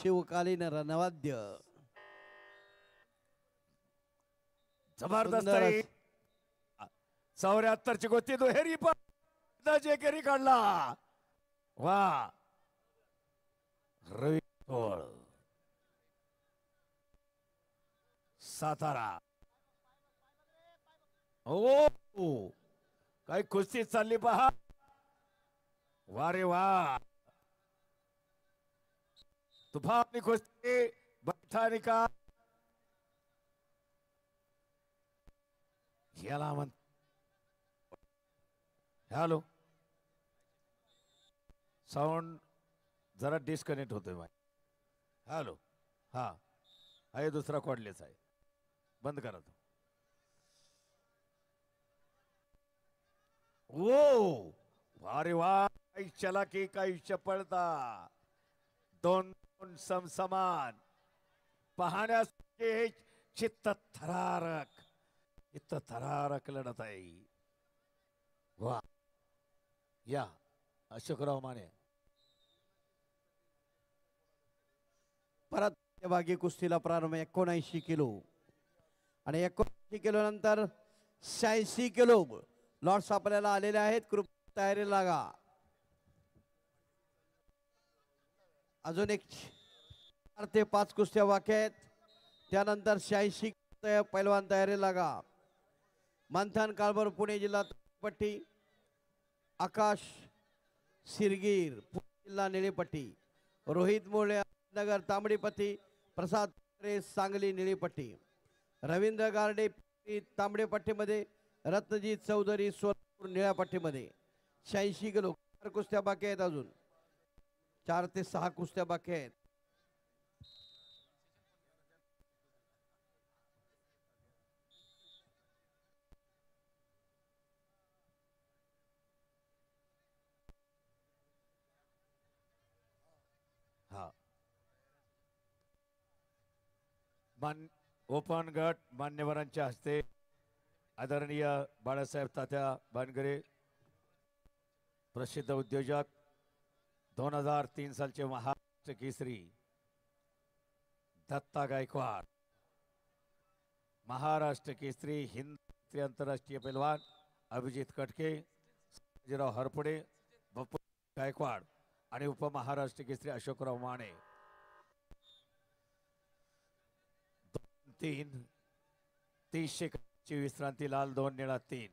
शिवकालीन रणवाद्य जबरदस्त 74 ची गोष्टी दुहेरी पण जेकेरी काढला वा रवी तोळ सातारा ओ काय कुस्ती चालली पहा वा रे वा तुफानी कुस्ती बैठा निकाल याला म्हणतो हेलो साउंड जरा डिस्कनेक्ट होते भाई हेलो हाँ आए दूसरा कॉर्डलेस आहे बंद करा तो ओ वारे वाह काही चलाकी काही चपळता दोन समसमान पाहण्यासारखे हे चित्त थरारक लढत आहे वाह या अशोकराव माने परत भागी कुस्तीला प्रारंभ 79 किलो आणि 79 किलो नंतर 86 किलो लॉट्स आपल्याला आलेले आहेत कृपया तयारी लागा अजून एक 4 ते 5 कुस्त्या बाकी आहेत त्यानंतर 86 पैलवान तयारी लागा मंथन काळभर पुणे जिल्हा पट्टी आकाश सिरगीर जिल्हा निळीपट्टी रोहित मोळे नगर तांबडीपट्टी प्रसाद सांगली निळीपट्टी रवींद्र गारडे तांबडीपट्टी मध्ये रत्नजीत चौधरी सोलापूर निळ्यापट्टी मध्ये 86 किलो 4 कुस्त्या बाकी आहेत अजून 4 ते 6 कुस्त्या बाकी आहेत ओपन गट मान्यवरांच्या हस्ते आदरणीय बाळासाहेब तात्या बानगरे प्रसिद्ध उद्योजक 2003 सालचे महाराष्ट्र केसरी दत्ता गायकवाड महाराष्ट्र केसरी हिंद आंतरराष्ट्रीय पहलवान अभिजित कटके संभाजीराव हरपुडे बप्पू गायकवाड आणि उपमहाराष्ट्र केसरी अशोकराव माने 3 30 विश्रांती लाल 2 निळा 3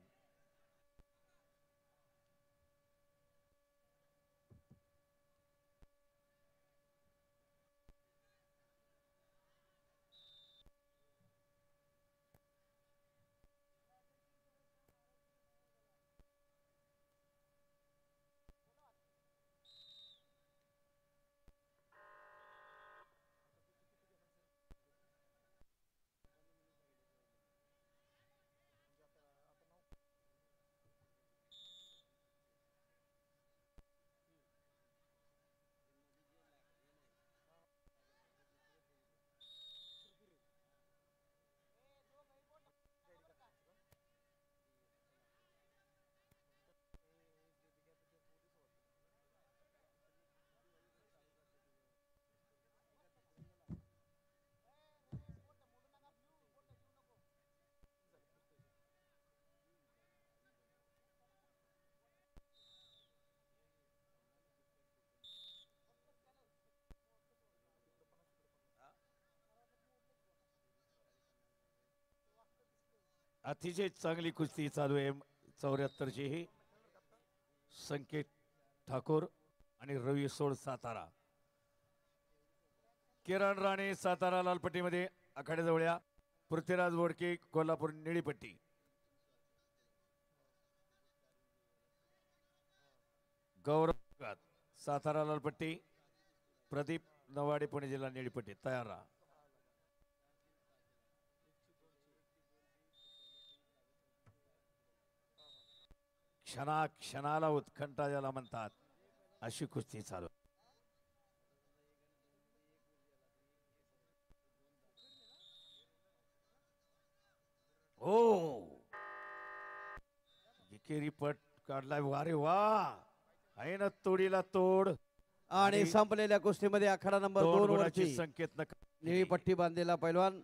अतिशय चांगली कुस्ती चालू आहे 74 ची ही संकेत ठाकूर आणि रवी सोळ सातारा किरण राणे सातारा लालपट्टी मध्ये आखाड्याजवळ्या पृथ्वीराज वोडके कोल्हापूर निळीपट्टी गौरव सातारा लालपट्टी प्रदीप नवाडे पुणे जिल्हा निळीपट्टी तयार राहा क्षणा क्षणाला उत्कंठा ज्याला म्हणतात अशी कुस्ती चालू हो विकेरी पट काढला वारे वा आहे ना तोडीला तोड संपलेल्या कुस्तीमध्ये अकरा नंबर 2 वरची संकेत निळी पट्टी बांधलेला पैलवान